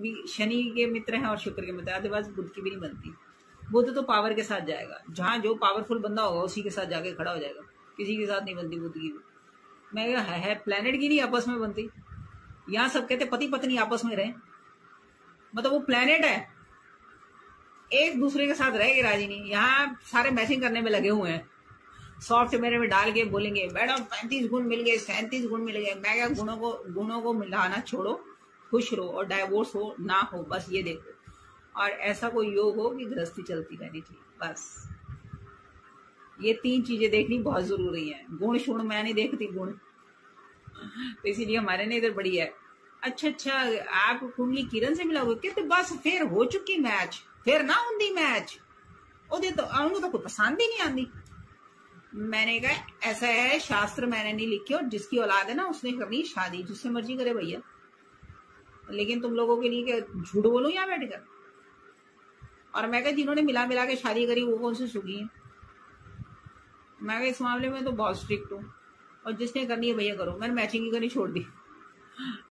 भी शनि के मित्र हैं और शुक्र के मित्र हैं, अदरवाइज बुध की भी नहीं बनती। बुध तो पावर के साथ जाएगा, जहाँ जो पावरफुल बंदा होगा उसी के साथ जाके खड़ा हो जाएगा, किसी के साथ नहीं बनती बुध की। मैं है प्लेनेट की नहीं आपस में बनती। यहाँ सब कहते पति पत्नी आपस में रहें, मतलब वो प्लेनेट है एक दूसरे के साथ रहेगी राजी नहीं। यहाँ सारे मैचिंग करने में लगे हुए हैं, सॉफ्टवेयर में डाल के बोलेंगे मैडम 35 गुण मिल गए, 37 गुण मिल गए। मैं क्या गुणों को मिलाना छोड़ो, खुश रहो और डाइवोर्स हो ना हो, बस ये देखो। और ऐसा कोई योग हो कि गृहस्थी चलती रहनी चाहिए, बस ये तीन चीजें देखनी बहुत जरूरी है। गुण शुण मैं नहीं देखती गुण, तो इसीलिए हमारे ने इधर बड़ी है। अच्छा, आप कुंडली किरण से मिला हुआ कहते बस फिर हो चुकी मैच, फिर ना आंदी मैच, ओदे तो उनको तो कोई पसंद ही नहीं आंदी। मैंने कहा ऐसा है, शास्त्र मैंने नहीं लिखे और जिसकी औलाद है ना उसने करनी शादी, जिससे मर्जी करे भैया। लेकिन तुम लोगों के लिए झूठ बोलूं यहाँ बैठकर? और मैं कहा जिन्होंने मिला मिला के शादी करी वो कौन से सुखी है? मैं कहा इस मामले में तो बहुत स्ट्रिक्ट हूँ, और जिसने करनी है भैया करो। मैंने मैचिंग ही करनी छोड़ दी।